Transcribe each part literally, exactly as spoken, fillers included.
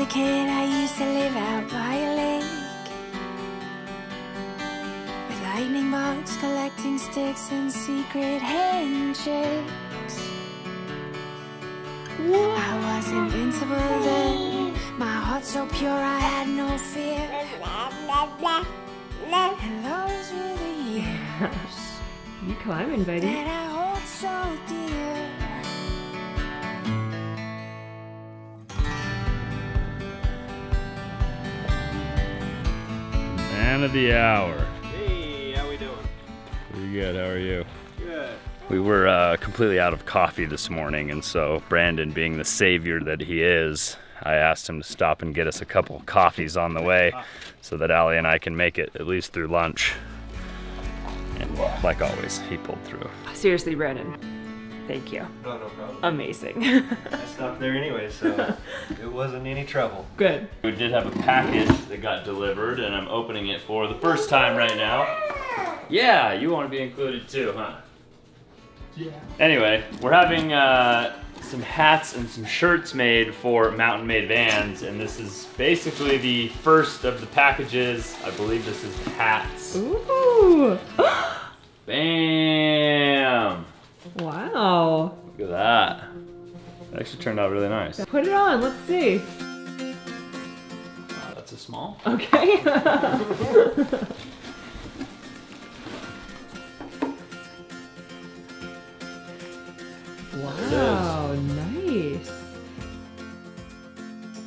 As a kid, I used to live out by a lake, with lightning bugs, collecting sticks, and secret handshakes. I was invincible then, my heart so pure I had no fear. And those were the years you climbing, baby. That I hold so dear. Man of the hour. Hey, how we doing? Pretty good, how are you? Good. We were uh, completely out of coffee this morning, and so Brandon, being the savior that he is, I asked him to stop and get us a couple coffees on the way so that Allie and I can make it at least through lunch. And like always, he pulled through. Seriously, Brandon, thank you. Oh, no problem. Amazing. I stopped there anyway, so it wasn't any trouble. Good. We did have a package that got delivered, and I'm opening it for the first time right now. Yeah, you want to be included too, huh? Yeah. Anyway, we're having uh, some hats and some shirts made for Mountain Made Vans, and this is basically the first of the packages. I believe this is the hats. Ooh! Bam! Wow! Look at that. It actually turned out really nice. Put it on, let's see. Uh, that's a small. Okay. Wow, nice.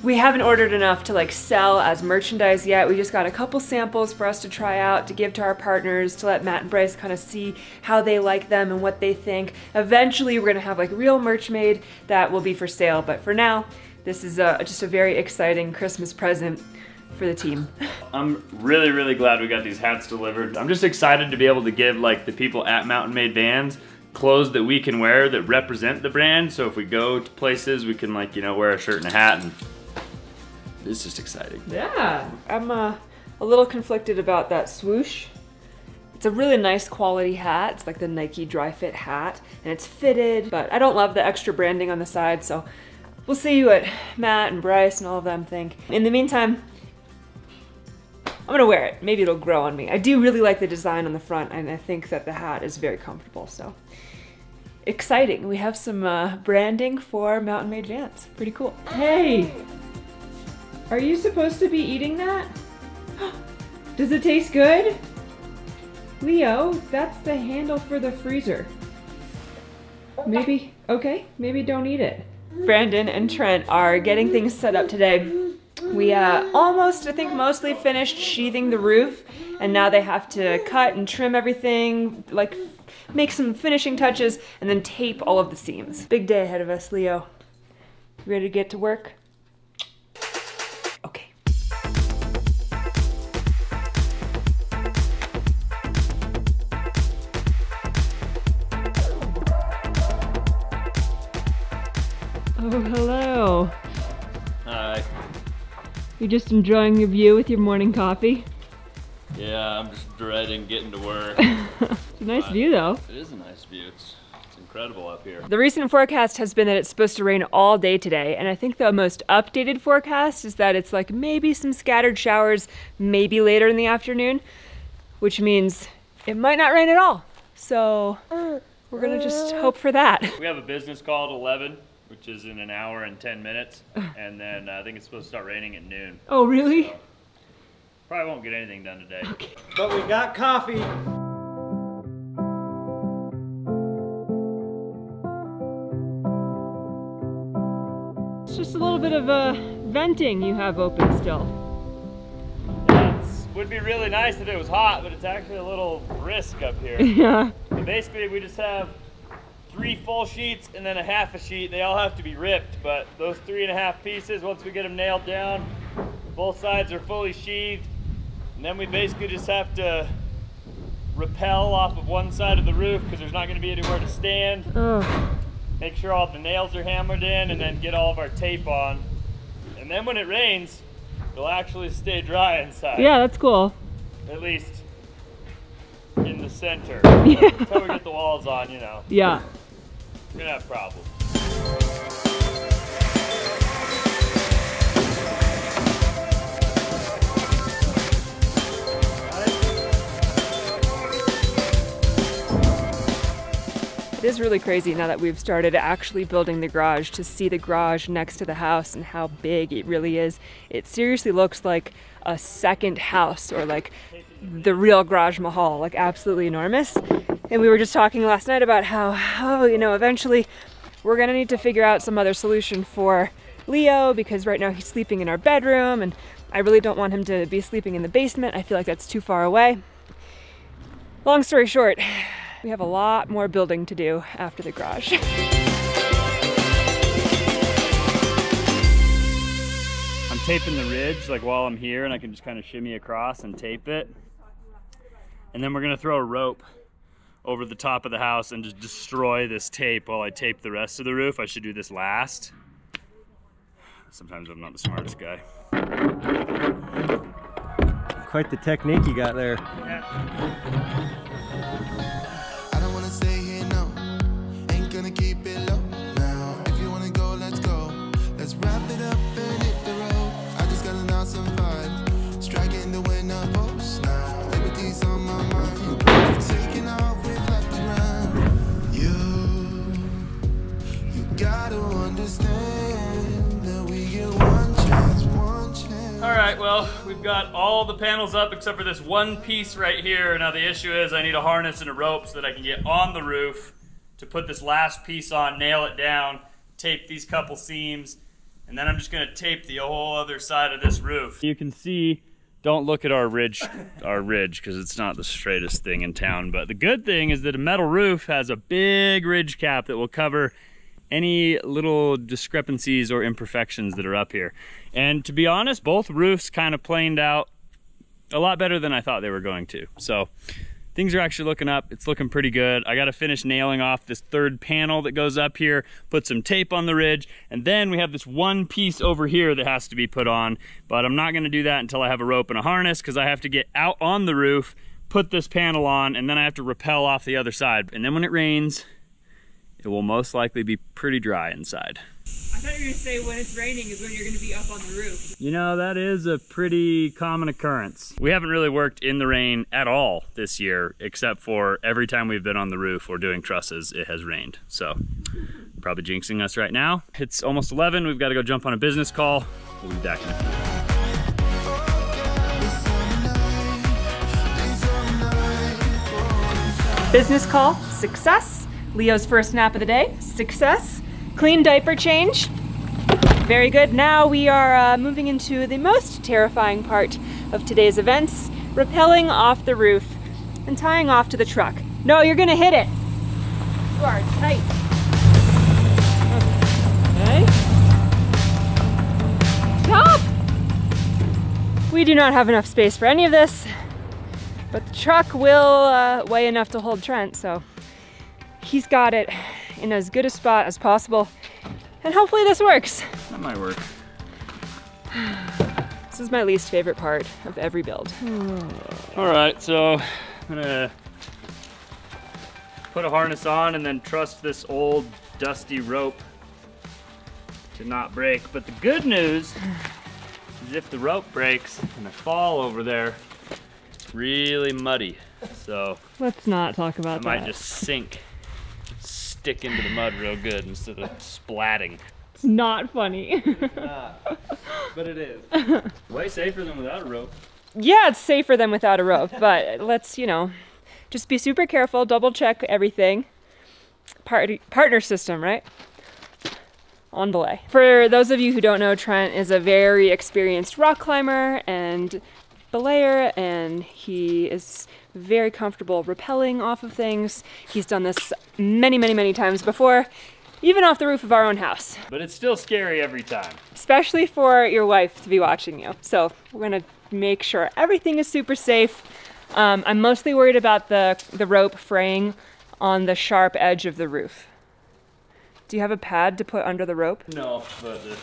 We haven't ordered enough to like sell as merchandise yet. We just got a couple samples for us to try out, to give to our partners, to let Matt and Bryce kind of see how they like them and what they think. Eventually we're gonna have like real merch made that will be for sale, but for now, this is a, just a very exciting Christmas present for the team. I'm really, really glad we got these hats delivered. I'm just excited to be able to give like the people at Mountain Made Vans clothes that we can wear that represent the brand, so if we go to places we can like, you know, wear a shirt and a hat, and it's just exciting. Yeah, I'm uh, a little conflicted about that swoosh. It's a really nice quality hat. It's like the Nike dry fit hat, and it's fitted, but I don't love the extra branding on the side, so we'll see what Matt and Bryce and all of them think. In the meantime, I'm gonna wear it. Maybe it'll grow on me. I do really like the design on the front, and I think that the hat is very comfortable, so. Exciting, we have some uh, branding for Mountain Made Vans. Pretty cool. Hey, are you supposed to be eating that? Does it taste good? Leo, that's the handle for the freezer. Maybe, okay, maybe don't eat it. Brandon and Trent are getting things set up today. We uh, almost, I think, mostly finished sheathing the roof, and now they have to cut and trim everything, like make some finishing touches, and then tape all of the seams. Big day ahead of us, Leo. You ready to get to work? Okay. Oh, hello. Hi. You're just enjoying your view with your morning coffee? Yeah, I'm just dreading getting to work. It's a nice but view though. It is a nice view. It's, it's incredible up here. The recent forecast has been that it's supposed to rain all day today, and I think the most updated forecast is that it's like maybe some scattered showers, maybe later in the afternoon, which means it might not rain at all. So we're gonna just hope for that. We have a business call at eleven. Which is in an hour and ten minutes, and then uh, I think it's supposed to start raining at noon. Oh, really? So, probably won't get anything done today. Okay. But we got coffee. It's just a little bit of uh, venting you have open still. Yeah, it would be really nice if it was hot, but it's actually a little brisk up here. Yeah. And basically, we just have three full sheets and then a half a sheet. They all have to be ripped, but those three and a half pieces, once we get them nailed down, both sides are fully sheathed, and then we basically just have to rappel off of one side of the roof because there's not going to be anywhere to stand. Ugh. Make sure all the nails are hammered in, and then get all of our tape on, and then when it rains it'll actually stay dry inside. Yeah, that's cool. At least in the center. Yeah. Until we get the walls on, you know. Yeah. We're gonna have problems. It is really crazy now that we've started actually building the garage to see the garage next to the house and how big it really is. It seriously looks like a second house or like the real Garage Mahal, like absolutely enormous. And we were just talking last night about how, oh, you know, eventually we're gonna need to figure out some other solution for Leo, because right now he's sleeping in our bedroom and I really don't want him to be sleeping in the basement. I feel like that's too far away. Long story short, we have a lot more building to do after the garage. I'm taping the ridge like while I'm here, and I can just kind of shimmy across and tape it. And then we're gonna throw a rope over the top of the house and just destroy this tape while I tape the rest of the roof. I should do this last. Sometimes I'm not the smartest guy. Quite the technique you got there. Yeah. Alright, well, we've got all the panels up except for this one piece right here. Now the issue is I need a harness and a rope so that I can get on the roof to put this last piece on, nail it down, tape these couple seams, and then I'm just going to tape the whole other side of this roof. You can see, don't look at our ridge, our ridge, because it's not the straightest thing in town, but the good thing is that a metal roof has a big ridge cap that will cover any little discrepancies or imperfections that are up here. And to be honest, both roofs kind of planed out a lot better than I thought they were going to. So things are actually looking up. It's looking pretty good. I got to finish nailing off this third panel that goes up here, put some tape on the ridge, and then we have this one piece over here that has to be put on. But I'm not going to do that until I have a rope and a harness, because I have to get out on the roof, put this panel on, and then I have to rappel off the other side. And then when it rains, it will most likely be pretty dry inside. I thought you were gonna say when it's raining is when you're gonna be up on the roof. You know, that is a pretty common occurrence. We haven't really worked in the rain at all this year, except for every time we've been on the roof or doing trusses, it has rained. So, probably jinxing us right now. It's almost eleven, we've gotta go jump on a business call. We'll be back in a few. Business call, success. Leo's first nap of the day, success. Clean diaper change, very good. Now we are uh, moving into the most terrifying part of today's events, rappelling off the roof and tying off to the truck. No, you're gonna hit it. You are tight. Okay. Stop! We do not have enough space for any of this, but the truck will uh, weigh enough to hold Trent, so he's got it in as good a spot as possible. And hopefully this works. That might work. This is my least favorite part of every build. All right, so I'm gonna put a harness on and then trust this old dusty rope to not break. But the good news is if the rope breaks and I fall over there, it's really muddy. So let's not talk about that. I might just sink. Stick into the mud real good instead of splatting. It's not funny. It's not, but it is. Way safer than without a rope. Yeah, it's safer than without a rope, but let's, you know, just be super careful, double check everything. Party, partner system, right? On belay. For those of you who don't know, Trent is a very experienced rock climber and belayer, and he is very comfortable rappelling off of things. He's done this many, many, many times before, even off the roof of our own house. But it's still scary every time. Especially for your wife to be watching you. So we're gonna make sure everything is super safe. Um, I'm mostly worried about the, the rope fraying on the sharp edge of the roof. Do you have a pad to put under the rope? No, but the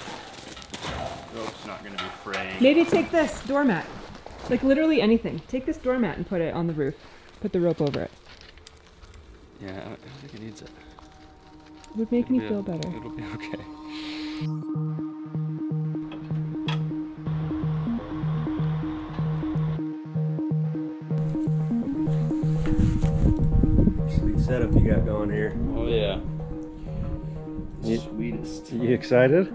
rope's not gonna be fraying. Maybe take this doormat. Like literally anything. Take this doormat and put it on the roof. Put the rope over it. Yeah, I don't think it needs it. It would make me feel better. It'll be okay. Sleep setup you got going here. Oh yeah. You, Sweetest. You excited?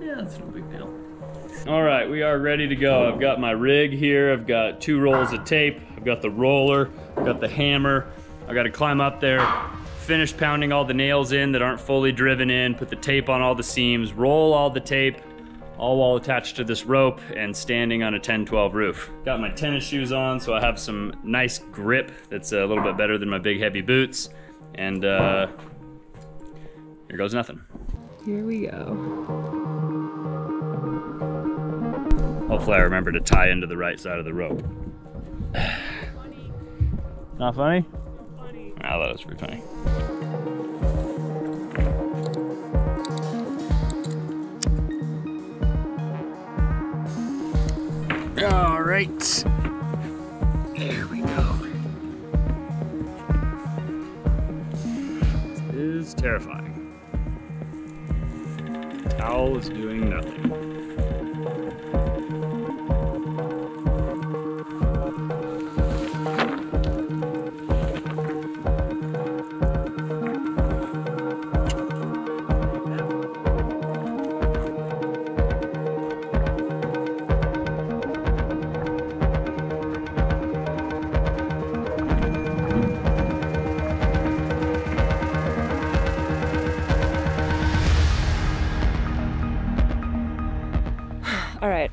Yeah, it's no big deal. All right, we are ready to go. I've got my rig here. I've got two rolls of tape. I've got the roller, I've got the hammer. I gotta climb up there, finish pounding all the nails in that aren't fully driven in, put the tape on all the seams, roll all the tape, all while attached to this rope and standing on a ten twelve roof. Got my tennis shoes on, so I have some nice grip that's a little bit better than my big heavy boots. And uh, here goes nothing. Here we go. Hopefully I remember to tie into the right side of the rope. Funny. Not funny? Not funny. Nah, that was pretty funny. All right, there we go. This is terrifying. The towel is doing nothing.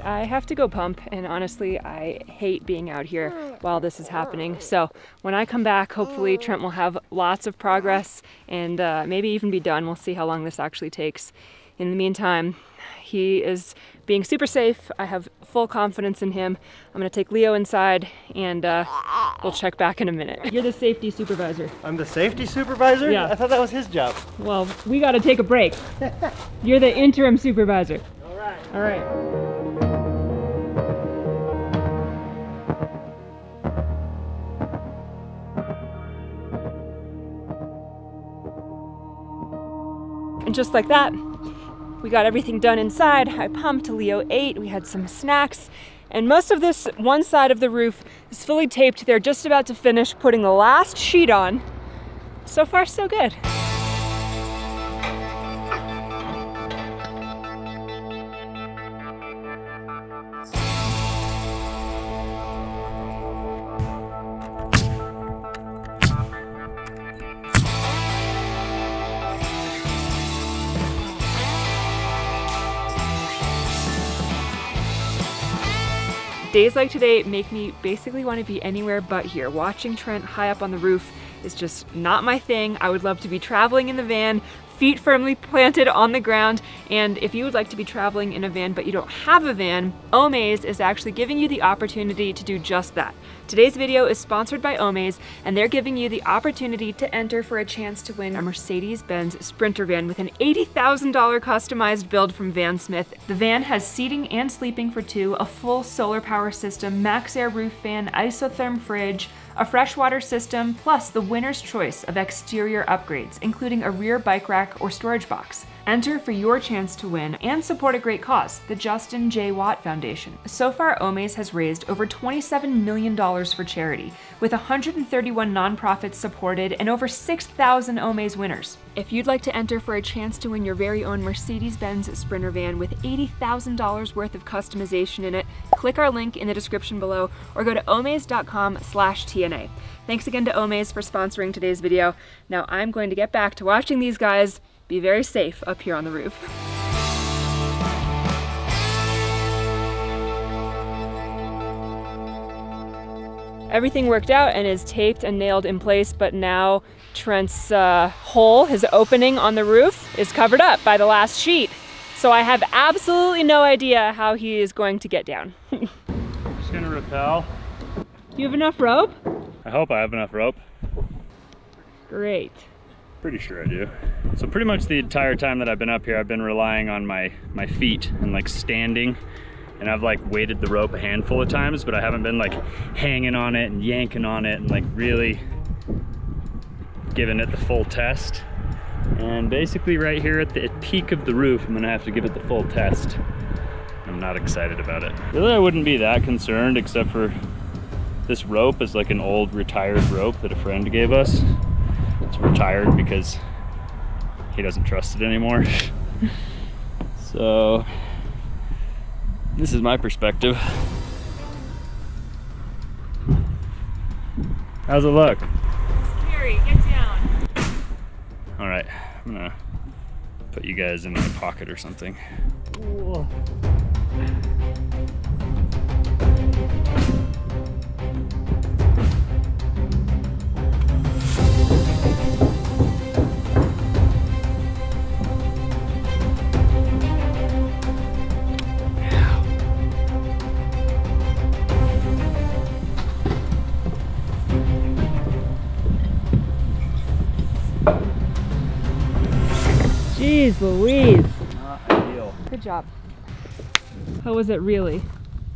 I have to go pump, and honestly, I hate being out here while this is happening. So when I come back, hopefully Trent will have lots of progress and uh, maybe even be done. We'll see how long this actually takes. In the meantime, he is being super safe. I have full confidence in him. I'm gonna take Leo inside and uh, we'll check back in a minute. You're the safety supervisor. I'm the safety supervisor? Yeah. I thought that was his job. Well, we gotta take a break. You're the interim supervisor. All right. All right. And just like that, we got everything done inside. I pumped, Leo ate, we had some snacks, and most of this one side of the roof is fully taped. They're just about to finish putting the last sheet on. So far, so good. Days like today make me basically want to be anywhere but here. Watching Trent high up on the roof is just not my thing. I would love to be traveling in the van, feet firmly planted on the ground. And if you would like to be traveling in a van but you don't have a van, Omaze is actually giving you the opportunity to do just that. Today's video is sponsored by Omaze, and they're giving you the opportunity to enter for a chance to win a Mercedes-Benz Sprinter van with an eighty thousand dollar customized build from Vansmith. The van has seating and sleeping for two, a full solar power system, max air roof fan, isotherm fridge, a freshwater system, plus the winner's choice of exterior upgrades, including a rear bike rack or storage box. Enter for your chance to win and support a great cause, the Justin J. Watt Foundation. So far, Omaze has raised over twenty-seven million dollars for charity, with one hundred thirty-one nonprofits supported and over six thousand Omaze winners. If you'd like to enter for a chance to win your very own Mercedes-Benz Sprinter van with eighty thousand dollars worth of customization in it, click our link in the description below or go to omaze dot com slash T N A. Thanks again to Omaze for sponsoring today's video. Now I'm going to get back to watching these guys be very safe up here on the roof. Everything worked out and is taped and nailed in place, but now Trent's uh, hole, his opening on the roof, is covered up by the last sheet. So I have absolutely no idea how he is going to get down. I'm just gonna rappel. Do you have enough rope? I hope I have enough rope. Great. Pretty sure I do. So pretty much the entire time that I've been up here, I've been relying on my, my feet and like standing. And I've like weighted the rope a handful of times, but I haven't been like hanging on it and yanking on it and like really giving it the full test. And basically right here at the peak of the roof, I'm gonna have to give it the full test. I'm not excited about it. Really, I wouldn't be that concerned except for This rope is like an old retired rope that a friend gave us. It's retired because he doesn't trust it anymore. So this is my perspective. How's it look? Scary, get down. All right, I'm gonna put you guys in my pocket or something. Whoa. Jeez Louise. Not ideal. Good job. How was it really?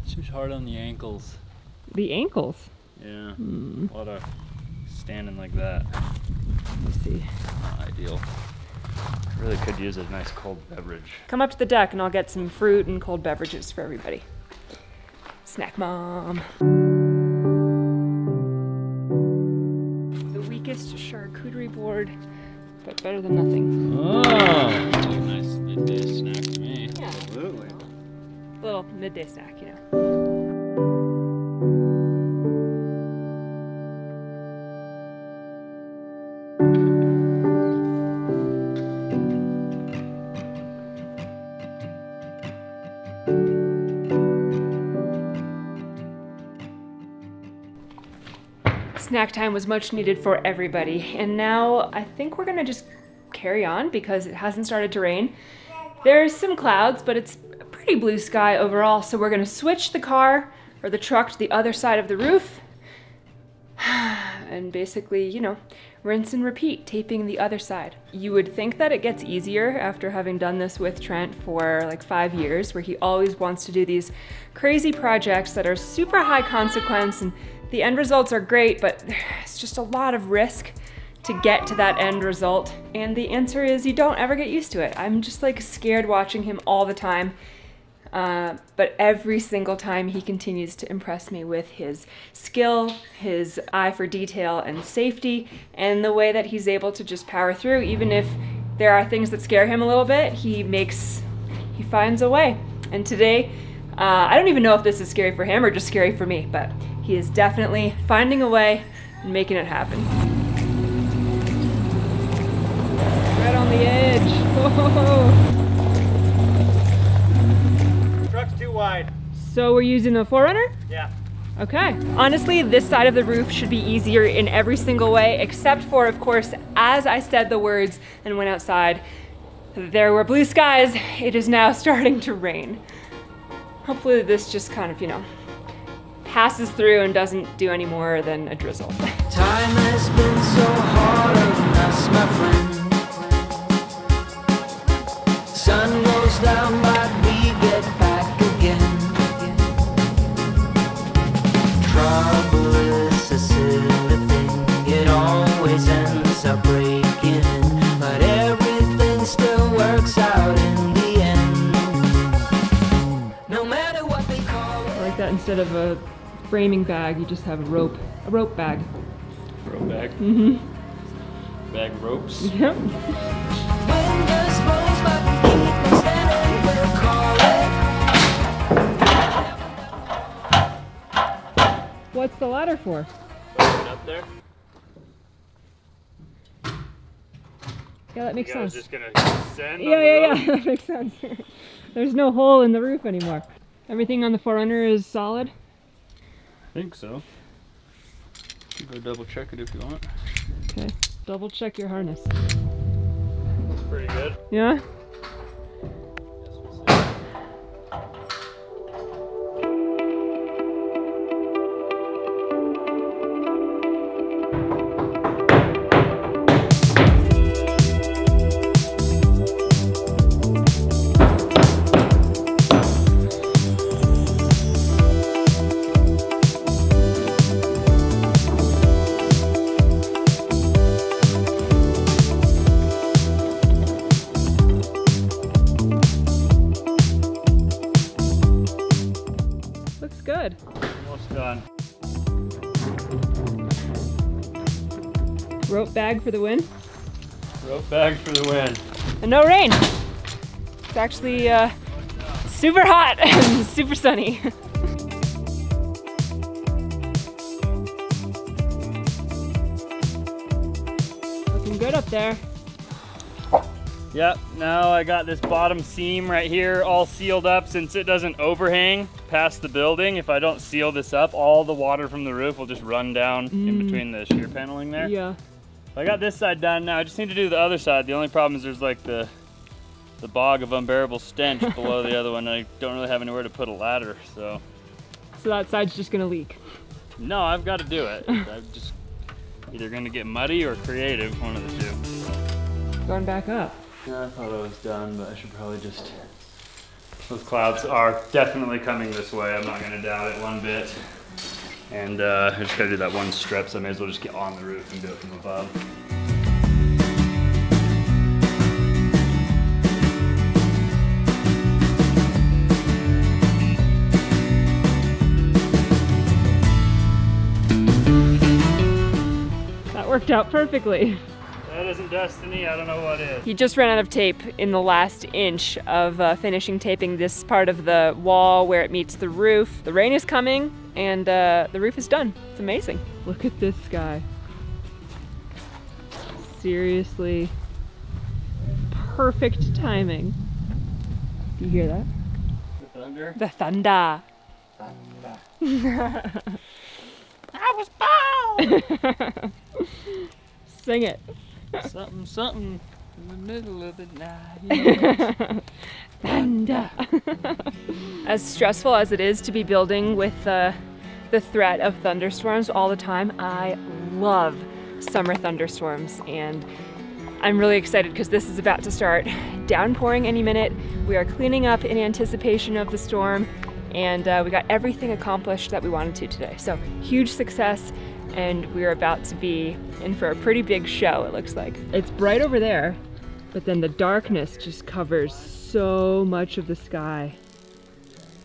She was hard on the ankles. The ankles? Yeah. Mm. A lot of standing like that. Let's see. Not ideal. I really could use a nice cold beverage. Come up to the deck and I'll get some fruit and cold beverages for everybody. Snack mom. The weakest charcuterie board. But better than nothing. Oh, that's a nice midday snack to me. Yeah. Absolutely. A little midday snack, you know. Snack time was much needed for everybody, and now I think we're gonna just carry on because it hasn't started to rain. There's some clouds, but it's a pretty blue sky overall, so we're gonna switch the car or the truck to the other side of the roof and basically, you know, rinse and repeat, taping the other side. You would think that it gets easier after having done this with Trent for like five years, where he always wants to do these crazy projects that are super high consequence, and the end results are great, but it's just a lot of risk to get to that end result. And the answer is you don't ever get used to it. I'm just like scared watching him all the time. Uh, but every single time he continues to impress me with his skill, his eye for detail and safety, and the way that he's able to just power through. Even if there are things that scare him a little bit, he makes, he finds a way. And today, uh, I don't even know if this is scary for him or just scary for me, but he is definitely finding a way and making it happen. Right on the edge. Whoa. Truck's too wide. So we're using a four runner? Yeah. Okay. Honestly, this side of the roof should be easier in every single way, except for, of course, as I said the words and went outside, there were blue skies. It is now starting to rain. Hopefully this just kind of, you know, passes through and doesn't do any more than a drizzle. Time has been so hard on us, my friend. Sun goes down, but we get back again. Trouble is a silly thing, it always ends up breaking in, but everything still works out in the end. No matter what they call it. I like that instead of a framing bag, you just have a rope, a rope bag. Rope bag? Mm-hmm. Bag of ropes? Yep. What's the ladder for? Up there. Yeah, that makes sense. Just gonna send yeah, yeah, rope. yeah, that makes sense. There's no hole in the roof anymore. Everything on the four runner is solid? I think so. You can go double check it if you want. Okay, double check your harness. That's pretty good. Yeah? Almost done. bag for the win. Rope bag for the win. And no rain. It's actually uh, super hot and super sunny. Looking good up there. Yep, now I got this bottom seam right here all sealed up since it doesn't overhang past the building. If I don't seal this up, all the water from the roof will just run down mm. in between the shear paneling there. Yeah. I got this side done now. I just need to do the other side. The only problem is there's like the the bog of unbearable stench below the other one. I don't really have anywhere to put a ladder, so. So that side's just gonna leak? No, I've gotta do it. I'm just either gonna get muddy or creative, one of the two. Going back up. I thought I was done, but I should probably just... Those clouds are definitely coming this way. I'm not gonna doubt it one bit. And uh, I just gotta do that one strip, so I may as well just get on the roof and do it from above. That worked out perfectly. That isn't destiny, I don't know what is. He just ran out of tape in the last inch of uh, finishing taping this part of the wall where it meets the roof. The rain is coming and uh, the roof is done. It's amazing. Look at this sky. Seriously, perfect timing. Do you hear that? The thunder? The thunder. Thunder. I was born! Sing it. Something, something in the middle of the night. Thunder. As stressful as it is to be building with uh, the threat of thunderstorms all the time, I love summer thunderstorms. And I'm really excited because this is about to start downpouring any minute. We are cleaning up in anticipation of the storm. And uh, we got everything accomplished that we wanted to today. So huge success. And we're about to be in for a pretty big show, it looks like. It's bright over there, but then the darkness just covers so much of the sky.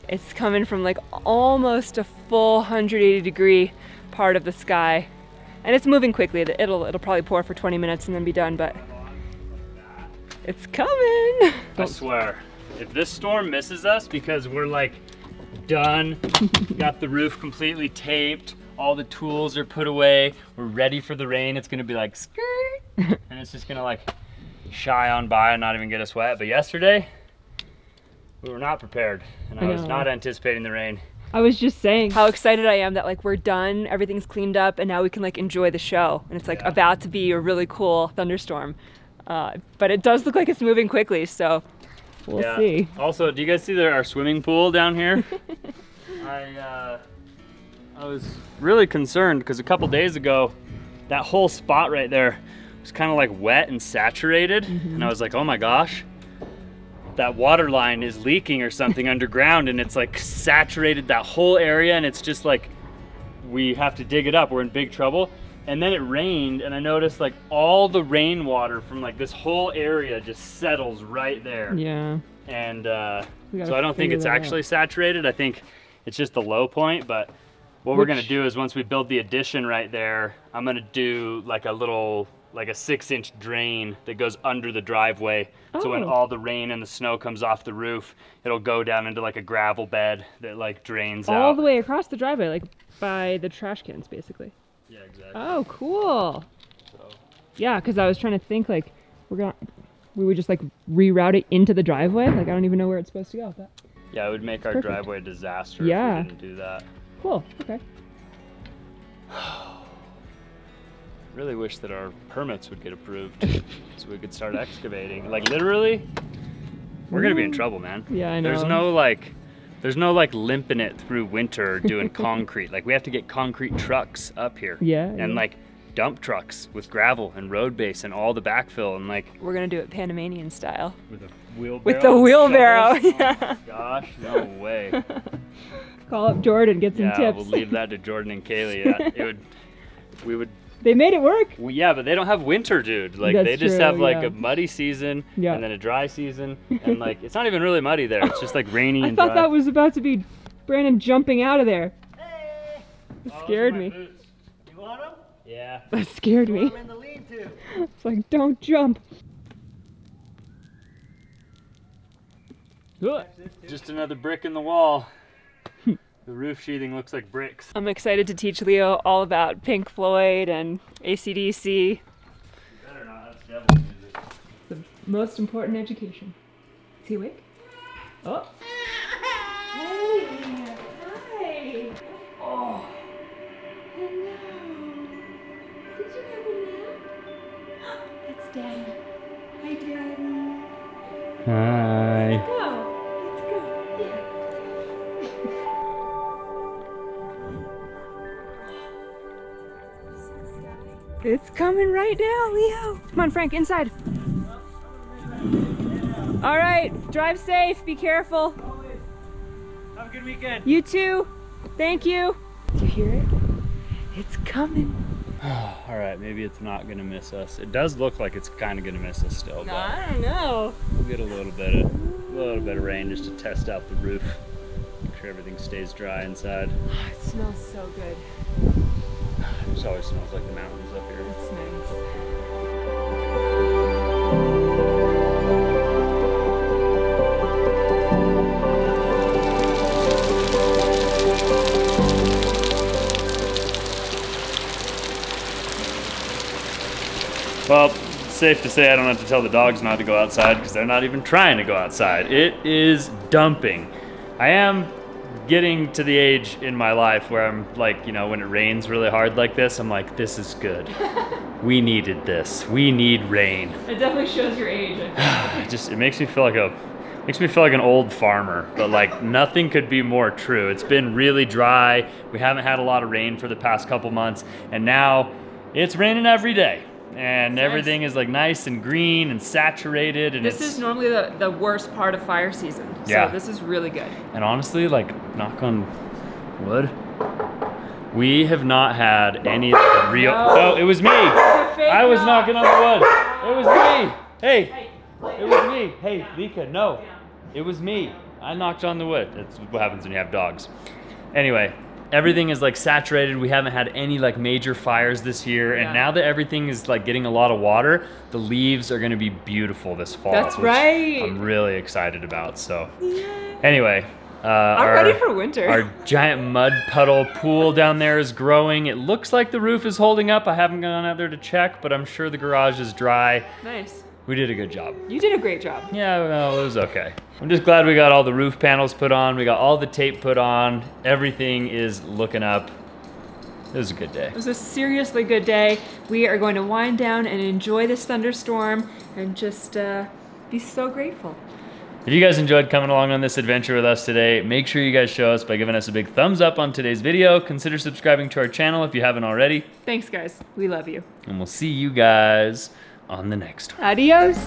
It's coming from like almost a full one hundred eighty degree part of the sky. And it's moving quickly. It'll, it'll probably pour for twenty minutes and then be done, but it's coming. I swear, if this storm misses us because we're like done, got the roof completely taped, all the tools are put away, we're ready for the rain, it's gonna be like skirt, and it's just gonna like shy on by and not even get us wet. But yesterday, we were not prepared, and I, I was not anticipating the rain. I was just saying how excited I am that like we're done, everything's cleaned up, and now we can like enjoy the show. And it's like yeah. about to be a really cool thunderstorm. Uh, but it does look like it's moving quickly, so we'll yeah. see. Also, do you guys see there our swimming pool down here? I, uh, I was really concerned because a couple days ago, that whole spot right there was kind of like wet and saturated. Mm-hmm. And I was like, oh my gosh, that water line is leaking or something underground, and it's like saturated that whole area, and it's just like, we have to dig it up, we're in big trouble. And then it rained, and I noticed like all the rainwater from like this whole area just settles right there. Yeah. And uh, so I don't think it's actually out. saturated. I think it's just the low point, but what Which, we're gonna do is once we build the addition right there, I'm gonna do like a little, like a six inch drain that goes under the driveway. Oh. So when all the rain and the snow comes off the roof, it'll go down into like a gravel bed that like drains all out. All the way across the driveway, like by the trash cans basically. Yeah, exactly. Oh, cool. So. Yeah, cause I was trying to think like, we're gonna, we would just like reroute it into the driveway. Like I don't even know where it's supposed to go. That, yeah, it would make our perfect. driveway a disaster yeah. if we didn't do that. Cool, okay. Really wish that our permits would get approved so we could start excavating. Like literally, we're gonna be in trouble, man. Yeah, I know. There's no like, there's no like limping it through winter doing concrete. Like we have to get concrete trucks up here. Yeah. And yeah. like dump trucks with gravel and road base and all the backfill and like. We're gonna do it Panamanian style. With a wheelbarrow. With the wheelbarrow, yeah. Oh my gosh, no way. Call up Jordan, get some yeah, tips. Yeah, we'll leave that to Jordan and Kaylee. Yeah, it would, we would. They made it work. Well, yeah, but they don't have winter, dude. Like That's they just true, have like yeah. a muddy season yeah. and then a dry season, and like it's not even really muddy there. It's just like rainy I and dry. I thought that was about to be Brandon jumping out of there. Hey! It scared oh, me. You want him? Yeah. Yeah. That scared me. I'm in the lead too. It's like, don't jump. Just another brick in the wall. The roof sheathing looks like bricks. I'm excited to teach Leo all about Pink Floyd and A C D C. You better not, that's devil's music. The most important education. Is he awake? Oh. Hey. Hi. Oh. Hello. Did you have a nap? That's Daddy. Hi, Daddy. Hi. Let's go. Let's go. Yeah. It's coming right now, Leo. Come on, Frank, inside. All right, drive safe, be careful. Always. Have a good weekend. You too, thank you. Do you hear it? It's coming. All right, maybe it's not gonna miss us. It does look like it's kind of gonna miss us still. No, but I don't know. We'll get a little bit of, a little bit of rain just to test out the roof. Make sure everything stays dry inside. Oh, it smells so good. It always smells like the mountains up here. It's nice. Well, it's safe to say I don't have to tell the dogs not to go outside because they're not even trying to go outside. It is dumping. I am getting to the age in my life where I'm like, you know, when it rains really hard like this, I'm like, this is good. We needed this. We need rain. It definitely shows your age. It just, it makes me feel like a, makes me feel like an old farmer, but like nothing could be more true. It's been really dry. We haven't had a lot of rain for the past couple months, and now it's raining every day. And it's everything nice. Is like nice and green and saturated. And this it's, is normally the, the worst part of fire season. So yeah. This is really good. And honestly, like knock on wood, we have not had any real, no. Oh, it was me. I was knock. knocking on the wood. It was me. Hey, hey, it was me. Hey, yeah. Lika, no, yeah. It was me. I knocked on the wood. That's what happens when you have dogs. Anyway. Everything is like saturated. We haven't had any like major fires this year. Yeah. And now that everything is like getting a lot of water, the leaves are gonna be beautiful this fall. That's right. I'm really excited about, so. Yeah. Anyway. Uh, I'm our, ready for winter. Our giant mud puddle pool down there is growing. It looks like the roof is holding up. I haven't gone out there to check, but I'm sure the garage is dry. Nice. We did a good job. You did a great job. Yeah, well, it was okay. I'm just glad we got all the roof panels put on. We got all the tape put on. Everything is looking up. It was a good day. It was a seriously good day. We are going to wind down and enjoy this thunderstorm and just uh, be so grateful. If you guys enjoyed coming along on this adventure with us today, make sure you guys show us by giving us a big thumbs up on today's video. Consider subscribing to our channel if you haven't already. Thanks, guys. We love you. And we'll see you guys on the next one. Adios.